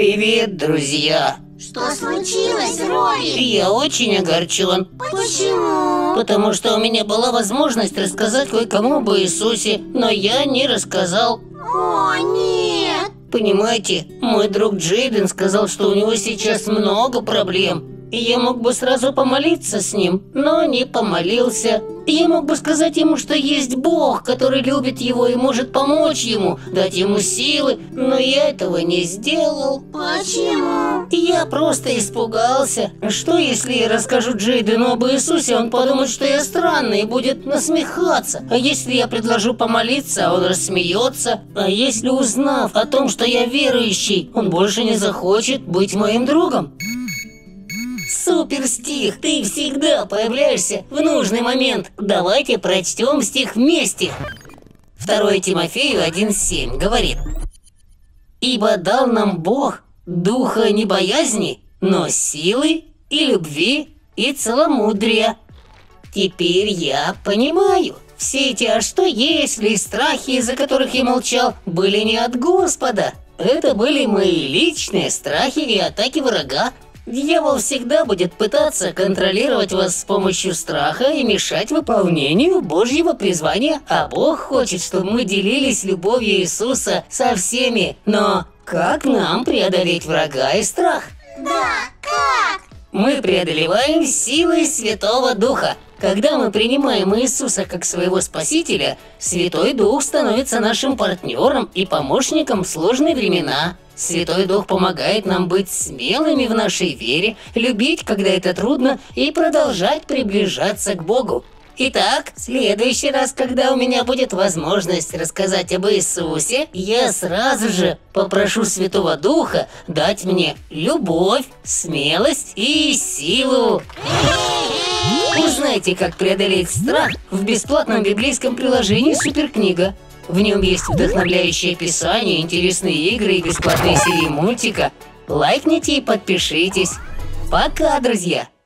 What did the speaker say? Привет, друзья! Что случилось, Робик? Я очень огорчен. Почему? Потому что у меня была возможность рассказать кое-кому об Иисусе, но я не рассказал. О, нет! Понимаете, мой друг Джейден сказал, что у него сейчас много проблем. И я мог бы сразу помолиться с ним, но не помолился. Я мог бы сказать ему, что есть Бог, который любит его и может помочь ему, дать ему силы, но я этого не сделал. Почему? Я просто испугался. Что если я расскажу Джейдену об Иисусе, он подумает, что я странный и будет насмехаться. А если я предложу помолиться, он рассмеется. А если, узнав о том, что я верующий, он больше не захочет быть моим другом. Супер стих! Ты всегда появляешься в нужный момент. Давайте прочтем стих вместе. 2 Тимофею 1:7 говорит: «Ибо дал нам Бог духа не боязни, но силы и любви и целомудрия». Теперь я понимаю. Все эти «а что если» и страхи, из-за которых я молчал, были не от Господа. Это были мои личные страхи и атаки врага. Дьявол всегда будет пытаться контролировать вас с помощью страха и мешать выполнению Божьего призвания. А Бог хочет, чтобы мы делились любовью Иисуса со всеми. Но как нам преодолеть врага и страх? Да, как? Мы преодолеваем силой Святого Духа. Когда мы принимаем Иисуса как своего Спасителя, Святой Дух становится нашим партнером и помощником в сложные времена. Святой Дух помогает нам быть смелыми в нашей вере, любить, когда это трудно, и продолжать приближаться к Богу. Итак, в следующий раз, когда у меня будет возможность рассказать об Иисусе, я сразу же попрошу Святого Духа дать мне любовь, смелость и силу. Узнайте, как преодолеть страх в бесплатном библейском приложении «Суперкнига». В нем есть вдохновляющее писание, интересные игры и бесплатные серии мультика. Лайкните и подпишитесь. Пока, друзья!